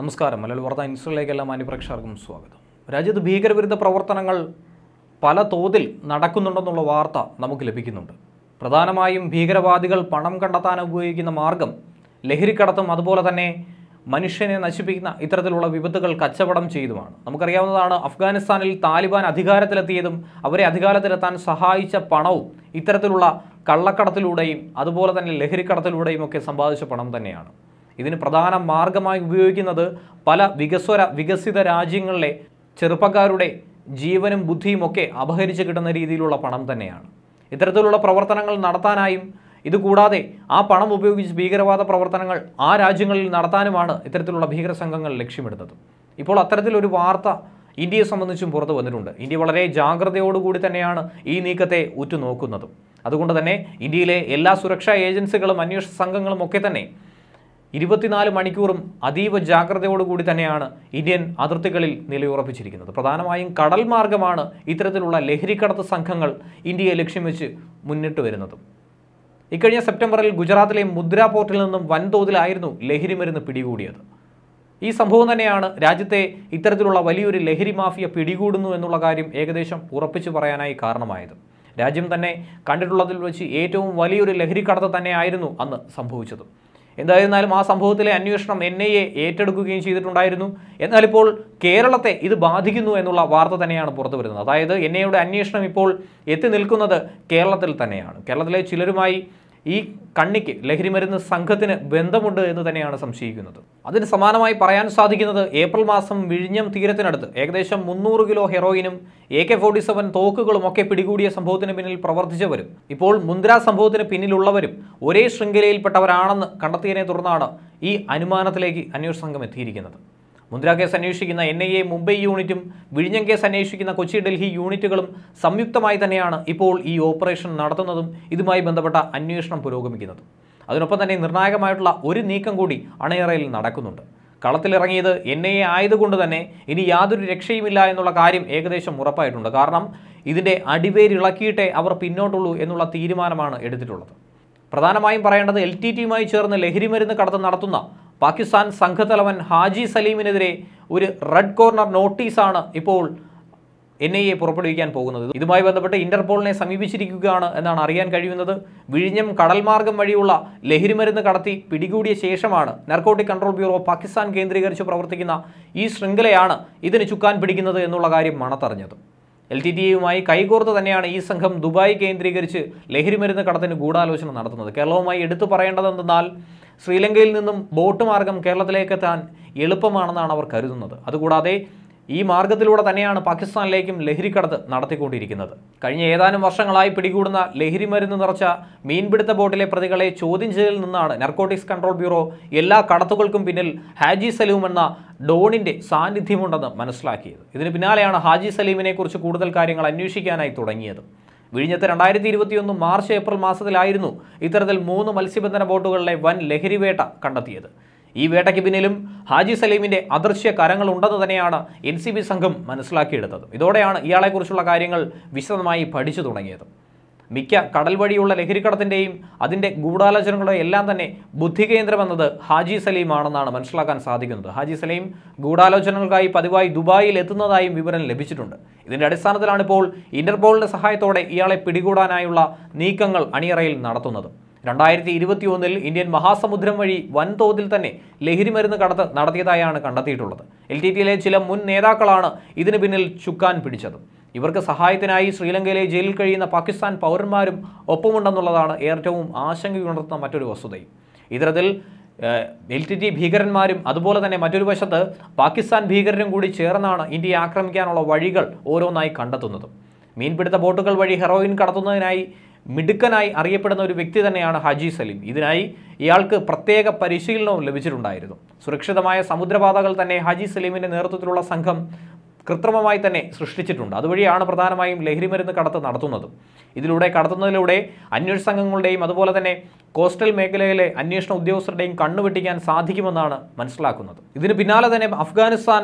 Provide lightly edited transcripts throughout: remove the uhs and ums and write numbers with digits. നമസ്കാരം. മലയാളിവാർത്ത ഇൻസൈഡിലേക്ക് എല്ലാ മാന്യപ്രേക്ഷകർക്കും സ്വാഗതം. രാജ്യത്ത് ഭീകരവിരുദ്ധ പ്രവർത്തനങ്ങൾ പല തോതിൽ നടക്കുന്നുണ്ടെന്നുള്ള വാർത്ത നമുക്ക് ലഭിക്കുന്നുണ്ട്. പ്രധാനമായും ഭീകരവാദികൾ പണം കണ്ടെത്താൻ ഉപയോഗിക്കുന്ന മാർഗം ലഹരിക്കടത്തും അതുപോലെ തന്നെ മനുഷ്യനെ നശിപ്പിക്കുന്ന ഇത്തരത്തിലുള്ള വിപത്തുകൾ കച്ചവടം ചെയ്തുമാണ്. നമുക്കറിയാവുന്നതാണ്, അഫ്ഗാനിസ്ഥാനിൽ താലിബാൻ അധികാരത്തിലെത്തിയതും അവരെ അധികാരത്തിലെത്താൻ സഹായിച്ച പണവും ഇത്തരത്തിലുള്ള കള്ളക്കടത്തിലൂടെയും അതുപോലെ തന്നെ ലഹരിക്കടത്തിലൂടെയും ഒക്കെ സമ്പാദിച്ച പണം തന്നെയാണ്. ഇതിന് പ്രധാന മാർഗമായി ഉപയോഗിക്കുന്നത് പല വികസിത രാജ്യങ്ങളിലെ ചെറുപ്പക്കാരുടെ ജീവനും ബുദ്ധിയും ഒക്കെ അപഹരിച്ച് കിട്ടുന്ന രീതിയിലുള്ള പണം തന്നെയാണ്. ഇത്തരത്തിലുള്ള പ്രവർത്തനങ്ങൾ നടത്താനായും ഇതുകൂടാതെ ആ പണം ഉപയോഗിച്ച് ഭീകരവാദ പ്രവർത്തനങ്ങൾ ആ രാജ്യങ്ങളിൽ നടത്താനുമാണ് ഇത്തരത്തിലുള്ള ഭീകര സംഘങ്ങൾ ലക്ഷ്യമിടുന്നത്. ഇപ്പോൾ അത്തരത്തിലൊരു വാർത്ത ഇന്ത്യയെ സംബന്ധിച്ചും പുറത്തു വന്നിട്ടുണ്ട്. ഇന്ത്യ വളരെ ജാഗ്രതയോടുകൂടി തന്നെയാണ് ഈ നീക്കത്തെ ഉറ്റുനോക്കുന്നതും. അതുകൊണ്ട് തന്നെ ഇന്ത്യയിലെ എല്ലാ സുരക്ഷാ ഏജൻസികളും അന്വേഷണ സംഘങ്ങളും ഒക്കെ തന്നെ 24 മണിക്കൂറും അതീവ ജാഗ്രതയോടുകൂടി തന്നെയാണ് ഇന്ത്യൻ അതിർത്തികളിൽ നിലയുറപ്പിച്ചിരിക്കുന്നത്. പ്രധാനമായും കടൽ മാർഗമാണ് ഇത്തരത്തിലുള്ള ലഹരിക്കടത്ത് സംഘങ്ങൾ ഇന്ത്യയെ ലക്ഷ്യം വെച്ച് മുന്നിട്ട് വരുന്നത്. ഇക്കഴിഞ്ഞ സെപ്റ്റംബറിൽ ഗുജറാത്തിലെ മുദ്ര പോർട്ടിൽ നിന്നും വൻതോതിലായിരുന്നു ലഹരി മരുന്ന് പിടികൂടിയത്. ഈ സംഭവം തന്നെയാണ് രാജ്യത്തെ ഇത്തരത്തിലുള്ള വലിയൊരു ലഹരി മാഫിയ പിടികൂടുന്നു എന്നുള്ള കാര്യം ഏകദേശം ഉറപ്പിച്ചു പറയാനായി കാരണമായത്. രാജ്യം തന്നെ കണ്ടിട്ടുള്ളതിൽ വെച്ച് ഏറ്റവും വലിയൊരു ലഹരിക്കടത്ത് തന്നെയായിരുന്നു അന്ന് സംഭവിച്ചത്. എന്തായിരുന്നാലും ആ സംഭവത്തിലെ അന്വേഷണം NIA ഏറ്റെടുക്കുകയും ചെയ്തിട്ടുണ്ടായിരുന്നു. എന്നാലിപ്പോൾ കേരളത്തെ ഇത് ബാധിക്കുന്നു എന്നുള്ള വാർത്ത തന്നെയാണ് പുറത്തു വരുന്നത്. അതായത് NIAയുടെ അന്വേഷണം ഇപ്പോൾ എത്തി നിൽക്കുന്നത് കേരളത്തിൽ തന്നെയാണ്. കേരളത്തിലെ ചിലരുമായി ഈ കണ്ണിക്ക് ലഹരിമരുന്ന് സംഘത്തിന് ബന്ധമുണ്ട് എന്ന് തന്നെയാണ് സംശയിക്കുന്നത്. അതിന് സമാനമായി പറയാൻ സാധിക്കുന്നത്, ഏപ്രിൽ മാസം വിഴിഞ്ഞം തീരത്തിനടുത്ത് ഏകദേശം 300 കിലോ ഹെറോയിനും AK-47 തോക്കുകളും ഒക്കെ പിടികൂടിയ സംഭവത്തിന് പിന്നിൽ പ്രവർത്തിച്ചവരും ഇപ്പോൾ മുന്ദ്ര സംഭവത്തിന് പിന്നിലുള്ളവരും ഒരേ ശൃംഖലയിൽപ്പെട്ടവരാണെന്ന് കണ്ടെത്തിയതിനെ തുടർന്നാണ് ഈ അനുമാനത്തിലേക്ക് അന്വേഷണ സംഘം എത്തിയിരിക്കുന്നത്. മുന്ദ്ര കേസ് അന്വേഷിക്കുന്ന NIA മുംബൈ യൂണിറ്റും വിഴിഞ്ഞം കേസ് അന്വേഷിക്കുന്ന കൊച്ചി ഡൽഹി യൂണിറ്റുകളും സംയുക്തമായി തന്നെയാണ് ഇപ്പോൾ ഈ ഓപ്പറേഷൻ നടത്തുന്നതും ഇതുമായി ബന്ധപ്പെട്ട അന്വേഷണം പുരോഗമിക്കുന്നത്. അതിനൊപ്പം തന്നെ നിർണായകമായിട്ടുള്ള ഒരു നീക്കം കൂടി അണയറയിൽ നടക്കുന്നുണ്ട്. കളത്തിലിറങ്ങിയത് NIA ആയതുകൊണ്ട് തന്നെ ഇനി യാതൊരു രക്ഷയുമില്ല എന്നുള്ള കാര്യം ഏകദേശം ഉറപ്പായിട്ടുണ്ട്. കാരണം ഇതിൻ്റെ അടിവേരിളക്കിയിട്ടേ അവർ പിന്നോട്ടുള്ളൂ എന്നുള്ള തീരുമാനമാണ് എടുത്തിട്ടുള്ളത്. പ്രധാനമായും പറയേണ്ടത്, LTTയുമായി ചേർന്ന് ലഹരിമരുന്ന് കടത്ത് നടത്തുന്ന പാകിസ്ഥാൻ സംഘത്തലവൻ ഹാജി സലീമിനെതിരെ ഒരു റെഡ് കോർണർ നോട്ടീസാണ് ഇപ്പോൾ NIA പുറപ്പെടുവിക്കാൻ പോകുന്നത്. ഇതുമായി ബന്ധപ്പെട്ട് ഇന്റർപോളിനെ സമീപിച്ചിരിക്കുകയാണ് എന്നാണ് അറിയാൻ കഴിയുന്നത്. വിഴിഞ്ഞം കടൽമാർഗം വഴിയുള്ള ലഹരിമരുന്ന് കടത്തി പിടികൂടിയ ശേഷമാണ് നാർക്കോട്ടിക് കൺട്രോൾ ബ്യൂറോ പാകിസ്ഥാൻ കേന്ദ്രീകരിച്ച് പ്രവർത്തിക്കുന്ന ഈ ശൃംഖലയാണ് ഇതിന് ചുക്കാൻ പിടിക്കുന്നത് എന്നുള്ള കാര്യം മണത്തറിഞ്ഞത്. LTTയുമായി കൈകോർത്ത് തന്നെയാണ് ഈ സംഘം ദുബായ് കേന്ദ്രീകരിച്ച് ലഹരിമരുന്ന് കടത്തിന് ഗൂഢാലോചന നടത്തുന്നത്. കേരളവുമായി എടുത്തു പറയേണ്ടതെന്നാൽ ശ്രീലങ്കയിൽ നിന്നും ബോട്ട് മാർഗം കേരളത്തിലേക്ക് എത്താൻ എളുപ്പമാണെന്നാണ് അവർ കരുതുന്നത്. അതുകൂടാതെ ഈ മാർഗത്തിലൂടെ തന്നെയാണ് പാകിസ്ഥാനിലേക്കും ലഹരിക്കടത്ത് നടത്തിക്കൊണ്ടിരിക്കുന്നത്. കഴിഞ്ഞ ഏതാനും വർഷങ്ങളായി പിടികൂടുന്ന ലഹരിമരുന്ന് നിറച്ച മീൻപിടുത്ത ബോട്ടിലെ പ്രതികളെ ചോദ്യം ചെയ്യലിൽ നിന്നാണ് നാർക്കോട്ടിക്സ് കൺട്രോൾ ബ്യൂറോ എല്ലാ കടത്തുകൾക്കും പിന്നിൽ ഹാജി സലീം എന്ന ഡോണിൻ്റെ സാന്നിധ്യമുണ്ടെന്ന് മനസ്സിലാക്കിയത്. ഇതിന് പിന്നാലെയാണ് ഹാജി സലീമിനെ കുറിച്ച് കൂടുതൽ കാര്യങ്ങൾ അന്വേഷിക്കാനായി തുടങ്ങിയത്. വിഴിഞ്ഞത്ത് 2021 മാർച്ച്-ഏപ്രിൽ മാസത്തിലായിരുന്നു ഇത്തരത്തിൽ 3 മത്സ്യബന്ധന ബോട്ടുകളിലെ വൻ ലഹരിവേട്ട കണ്ടെത്തിയത്. ഈ വേട്ടയ്ക്ക് പിന്നിലും ഹാജി സലീമിൻ്റെ അദൃശ്യ കരങ്ങളുണ്ടെന്ന് തന്നെയാണ് NCB സംഘം മനസ്സിലാക്കിയെടുത്തത്. ഇതോടെയാണ് ഇയാളെക്കുറിച്ചുള്ള കാര്യങ്ങൾ വിശദമായി പഠിച്ചു തുടങ്ങിയത്. മിക്ക കടൽ വഴിയുള്ള ലഹരിക്കടത്തിൻ്റെയും അതിൻ്റെ ഗൂഢാലോചനകളുടെയും എല്ലാം തന്നെ ബുദ്ധികേന്ദ്രമെന്നത് ഹാജി സലീമാണെന്നാണ് മനസ്സിലാക്കാൻ സാധിക്കുന്നത്. ഹാജി സലീം ഗൂഢാലോചനകൾക്കായി പതിവായി ദുബായിൽ എത്തുന്നതായും വിവരം ലഭിച്ചിട്ടുണ്ട്. ഇതിൻ്റെ അടിസ്ഥാനത്തിലാണ് ഇപ്പോൾ ഇന്റർപോളിൻ്റെ സഹായത്തോടെ ഇയാളെ പിടികൂടാനായുള്ള നീക്കങ്ങൾ അണിയറയിൽ നടത്തുന്നത്. 2021 ഇന്ത്യൻ മഹാസമുദ്രം വഴി വൻതോതിൽ തന്നെ ലഹരിമരുന്ന് കടത്ത് നടത്തിയതായാണ് കണ്ടെത്തിയിട്ടുള്ളത്. LTTയിലെ ചില മുൻ നേതാക്കളാണ് ഇതിന് പിന്നിൽ ചുക്കാൻ പിടിച്ചത്. ഇവർക്ക് സഹായത്തിനായി ശ്രീലങ്കയിലെ ജയിലിൽ കഴിയുന്ന പാകിസ്ഥാൻ പൗരന്മാരും ഒപ്പമുണ്ടെന്നുള്ളതാണ് ഏറ്റവും ആശങ്കയുണർത്തുന്ന മറ്റൊരു വസ്തുതയും. ഇത്തരത്തിൽ LTT ഭീകരന്മാരും അതുപോലെ തന്നെ മറ്റൊരു വശത്ത് പാകിസ്ഥാൻ ഭീകരരും കൂടി ചേർന്നാണ് ഇന്ത്യയെ ആക്രമിക്കാനുള്ള വഴികൾ ഓരോന്നായി കണ്ടെത്തുന്നത്. മീൻപിടുത്ത ബോട്ടുകൾ വഴി ഹെറോയിൻ കടത്തുന്നതിനായി മിടുക്കനായി അറിയപ്പെടുന്ന ഒരു വ്യക്തി തന്നെയാണ് ഹാജി സലീം. ഇതിനായി ഇയാൾക്ക് പ്രത്യേക പരിശീലനവും ലഭിച്ചിട്ടുണ്ടായിരുന്നു. സുരക്ഷിതമായ സമുദ്രപാതകൾ തന്നെ ഹാജി സലീമിൻ്റെ നേതൃത്വത്തിലുള്ള സംഘം കൃത്രിമമായി തന്നെ സൃഷ്ടിച്ചിട്ടുണ്ട്. അതുവഴിയാണ് പ്രധാനമായും ലഹരിമരുന്ന് കടത്ത് നടത്തുന്നത്. കടത്തുന്നതിലൂടെ അന്വേഷണ സംഘങ്ങളുടെയും അതുപോലെ തന്നെ കോസ്റ്റൽ മേഖലയിലെ അന്വേഷണ ഉദ്യോഗസ്ഥരുടെയും കണ്ണുവെട്ടിക്കാൻ സാധിക്കുമെന്നാണ് മനസ്സിലാക്കുന്നത്. ഇതിന് പിന്നാലെ തന്നെ അഫ്ഗാനിസ്ഥാൻ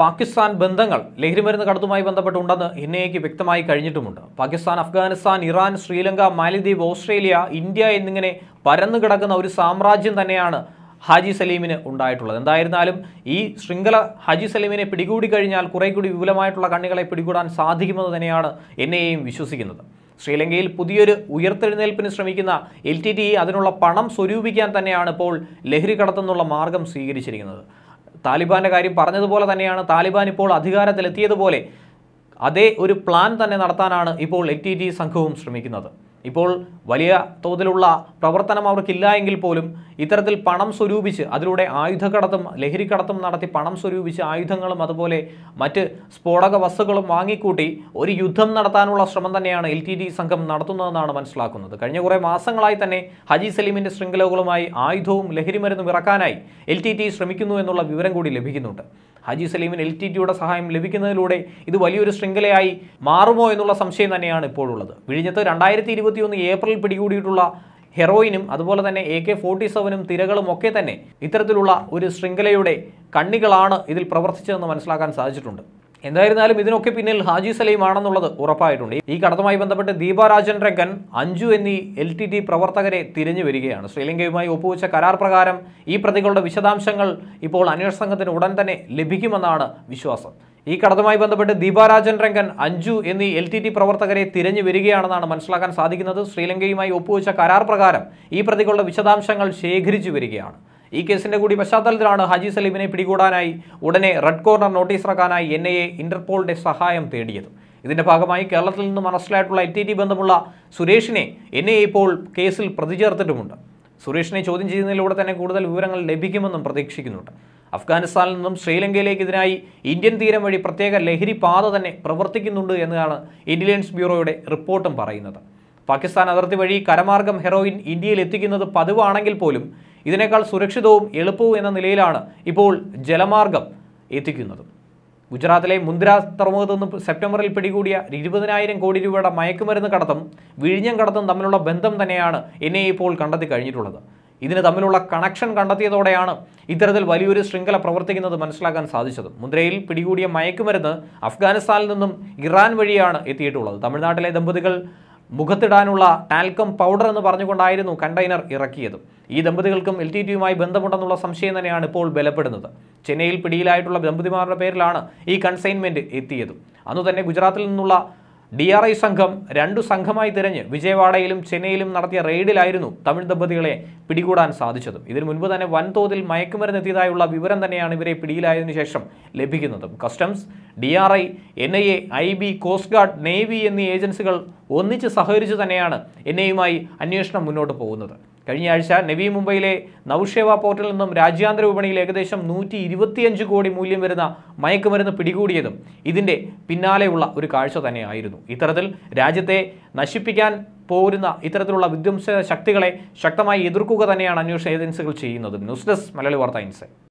പാകിസ്ഥാൻ ബന്ധങ്ങൾ ലഹരിമരുന്ന് കടത്തുമായി ബന്ധപ്പെട്ടുണ്ടെന്ന് NIAയ്ക്ക് വ്യക്തമായി കഴിഞ്ഞിട്ടുമുണ്ട്. പാകിസ്ഥാൻ, അഫ്ഗാനിസ്ഥാൻ, ഇറാൻ, ശ്രീലങ്ക, മാലിദ്വീപ്, ഓസ്ട്രേലിയ, ഇന്ത്യ എന്നിങ്ങനെ പരന്നു കിടക്കുന്ന ഒരു സാമ്രാജ്യം തന്നെയാണ് ഹാജി സലീമിന് ഉണ്ടായിട്ടുള്ളത്. എന്തായിരുന്നാലും ഈ ശൃംഖല ഹാജി സലീമിനെ പിടികൂടി കഴിഞ്ഞാൽ കുറേ കൂടി വിപുലമായിട്ടുള്ള കണ്ണികളെ പിടികൂടാൻ സാധിക്കുമെന്ന് തന്നെയാണ് NIA വിശ്വസിക്കുന്നത്. ശ്രീലങ്കയിൽ പുതിയൊരു ഉയർത്തെഴുന്നേൽപ്പിന് ശ്രമിക്കുന്ന LTT അതിനുള്ള പണം സ്വരൂപിക്കാൻ തന്നെയാണ് ഇപ്പോൾ ലഹരി കടത്തെന്നുള്ള മാർഗം സ്വീകരിച്ചിരിക്കുന്നത്. താലിബാൻ്റെ കാര്യം പറഞ്ഞതുപോലെ തന്നെയാണ് താലിബാൻ ഇപ്പോൾ അധികാരത്തിലെത്തിയതുപോലെ അതേ ഒരു പ്ലാൻ തന്നെ നടത്താനാണ് ഇപ്പോൾ LTT സംഘവും ശ്രമിക്കുന്നത്. ഇപ്പോൾ വലിയ തോതിലുള്ള പ്രവർത്തനം അവർക്കില്ല എങ്കിൽ പോലും ഇത്തരത്തിൽ പണം സ്വരൂപിച്ച് അതിലൂടെ ആയുധക്കടത്തും ലഹരിക്കടത്തും നടത്തി പണം സ്വരൂപിച്ച് ആയുധങ്ങളും അതുപോലെ മറ്റ് സ്ഫോടക വസ്തുക്കളും വാങ്ങിക്കൂട്ടി ഒരു യുദ്ധം നടത്താനുള്ള ശ്രമം തന്നെയാണ് LTT സംഘം നടത്തുന്നതെന്നാണ് മനസ്സിലാക്കുന്നത്. കഴിഞ്ഞ കുറേ മാസങ്ങളായി തന്നെ ഹാജി സലീമിൻ്റെ ശൃംഖലകളുമായി ആയുധവും ലഹരിമരുന്നും ഇറക്കാനായി LTT ശ്രമിക്കുന്നു എന്നുള്ള വിവരം കൂടി ലഭിക്കുന്നുണ്ട്. ഹാജി സലീമിന് LTTയുടെ സഹായം ലഭിക്കുന്നതിലൂടെ ഇത് വലിയൊരു ശൃംഖലയായി മാറുമോ എന്നുള്ള സംശയം തന്നെയാണ് ഇപ്പോഴുള്ളത്. വിഴിഞ്ഞത്ത് 2021 ഏപ്രിൽ പിടികൂടിയിട്ടുള്ള ഹെറോയിനും അതുപോലെ തന്നെ AK-47 തിരകളും ഒക്കെ തന്നെ ഇത്തരത്തിലുള്ള ഒരു ശൃംഖലയുടെ കണ്ണികളാണ് ഇതിൽ പ്രവർത്തിച്ചതെന്ന് മനസ്സിലാക്കാൻ സാധിച്ചിട്ടുണ്ട്. എന്തായിരുന്നാലും ഇതിനൊക്കെ പിന്നിൽ ഹാജി സലീം ആണെന്നുള്ളത് ഉറപ്പായിട്ടുണ്ട്. ഈ കടത്തുമായി ബന്ധപ്പെട്ട് ദീപരാജൻരംഗൻ, അഞ്ജു എന്നീ LTT പ്രവർത്തകരെ തിരഞ്ഞു വരികയാണ്. ശ്രീലങ്കയുമായി ഒപ്പുവെച്ച കരാർ പ്രകാരം ഈ പ്രതികളുടെ വിശദാംശങ്ങൾ ഇപ്പോൾ അന്വേഷണ സംഘത്തിന് ഉടൻ തന്നെ ലഭിക്കുമെന്നാണ് വിശ്വാസം. ഈ കടത്തുമായി ബന്ധപ്പെട്ട് ദീപരാജൻരംഗൻ, അഞ്ജു എന്നീ LTT പ്രവർത്തകരെ തിരഞ്ഞു വരികയാണെന്നാണ് മനസ്സിലാക്കാൻ സാധിക്കുന്നത്. ശ്രീലങ്കയുമായി ഒപ്പുവെച്ച കരാർ പ്രകാരം ഈ പ്രതികളുടെ വിശദാംശങ്ങൾ ശേഖരിച്ചു വരികയാണ്. ഈ കേസിൻ്റെ കൂടി പശ്ചാത്തലത്തിലാണ് ഹാജി സലീമിനെ പിടികൂടാനായി ഉടനെ റെഡ് കോർണർ നോട്ടീസ് ഇറക്കാനായി NIA ഇന്റർപോളിൻ്റെ സഹായം തേടിയത്. ഇതിൻ്റെ ഭാഗമായി കേരളത്തിൽ നിന്നും അറസ്റ്റിലായിട്ടുള്ള LTT ബന്ധമുള്ള സുരേഷിനെ NIA ഇപ്പോൾ കേസിൽ പ്രതി ചേർത്തിട്ടുമുണ്ട്. സുരേഷിനെ ചോദ്യം ചെയ്യുന്നതിലൂടെ തന്നെ കൂടുതൽ വിവരങ്ങൾ ലഭിക്കുമെന്നും പ്രതീക്ഷിക്കുന്നുണ്ട്. അഫ്ഗാനിസ്ഥാനിൽ നിന്നും ശ്രീലങ്കയിലേക്ക് ഇതിനായി ഇന്ത്യൻ തീരം വഴി പ്രത്യേക ലഹരി പാത തന്നെ പ്രവർത്തിക്കുന്നുണ്ട് എന്നതാണ് ഇന്റലിജൻസ് ബ്യൂറോയുടെ റിപ്പോർട്ടും പറയുന്നത്. പാകിസ്ഥാൻ അതിർത്തി വഴി കരമാർഗം ഹെറോയിൻ ഇന്ത്യയിൽ എത്തിക്കുന്നത് പതിവാണെങ്കിൽ പോലും ഇതിനേക്കാൾ സുരക്ഷിതവും എളുപ്പവും എന്ന നിലയിലാണ് ഇപ്പോൾ ജലമാർഗം എത്തിക്കുന്നത്. ഗുജറാത്തിലെ മുന്ദ്ര തുറമുഖത്ത് നിന്ന് സെപ്റ്റംബറിൽ പിടികൂടിയ 20,000 കോടി രൂപയുടെ മയക്കുമരുന്ന് കടത്തും വിഴിഞ്ഞം കടത്തും തമ്മിലുള്ള ബന്ധം തന്നെയാണ് NIA ഇപ്പോൾ കണ്ടെത്തി കഴിഞ്ഞിട്ടുള്ളത്. ഇതിന് തമ്മിലുള്ള കണക്ഷൻ കണ്ടെത്തിയതോടെയാണ് ഇത്തരത്തിൽ വലിയൊരു ശൃംഖല പ്രവർത്തിക്കുന്നത് മനസ്സിലാക്കാൻ സാധിച്ചത്. മുന്ദ്രയിൽ പിടികൂടിയ മയക്കുമരുന്ന് അഫ്ഗാനിസ്ഥാനിൽ നിന്നും ഇറാൻ വഴിയാണ് എത്തിയിട്ടുള്ളത്. തമിഴ്നാട്ടിലെ ദമ്പതികൾ മുഖത്തിടാനുള്ള ടാൽക്കം പൗഡർ എന്ന് പറഞ്ഞുകൊണ്ടായിരുന്നു കണ്ടെയ്നർ ഇറക്കിയത്. ഈ ദമ്പതികൾക്കും LTTയുമായി ബന്ധമുണ്ടെന്നുള്ള സംശയം തന്നെയാണ് ഇപ്പോൾ ബലപ്പെടുന്നത്. ചെന്നൈയിൽ പിടിയിലായിട്ടുള്ള ദമ്പതിമാരുടെ പേരിലാണ് ഈ കൺസൈൻമെൻറ്റ് എത്തിയത്. അന്നു തന്നെ ഗുജറാത്തിൽ നിന്നുള്ള DRI സംഘം 2 സംഘമായി തിരഞ്ഞ് വിജയവാഡയിലും ചെന്നൈയിലും നടത്തിയ റെയ്ഡിലായിരുന്നു തമിഴ് ദമ്പതികളെ പിടികൂടാൻ സാധിച്ചത്. ഇതിനു മുൻപ് തന്നെ വൻതോതിൽ മയക്കുമരുന്നെത്തിയതായുള്ള വിവരം തന്നെയാണ് ഇവരെ പിടിയിലായതിനു ശേഷം ലഭിക്കുന്നത്. Customs, DRI, NIA, IB, coast guard, navy എന്നീ ഏജൻസികൾ ഒന്നിച്ച് സഹകരിച്ച് തന്നെയാണ് NIAയുമായി അന്വേഷണം മുന്നോട്ട് പോകുന്നത്. കഴിഞ്ഞ ആഴ്ച നവി മുംബൈയിലെ നൌഷേവ പോർട്ടിൽ നിന്നും രാജ്യാന്തര വിപണിയിൽ ഏകദേശം 125 കോടി മൂല്യം വരുന്ന മയക്കുമരുന്ന് പിടികൂടിയതും ഇതിൻ്റെ പിന്നാലെയുള്ള ഒരു കാഴ്ച തന്നെയായിരുന്നു. ഇത്തരത്തിൽ രാജ്യത്തെ നശിപ്പിക്കാൻ പോരുന്ന ഇത്തരത്തിലുള്ള വിധ്വംസ ശക്തികളെ ശക്തമായി എതിർക്കുക തന്നെയാണ് അന്വേഷണ ഏജൻസികൾ ചെയ്യുന്നത്. ന്യൂസ് ഡെസ്ക് മലയാളി വാർത്ത ഇൻസൈഡ്.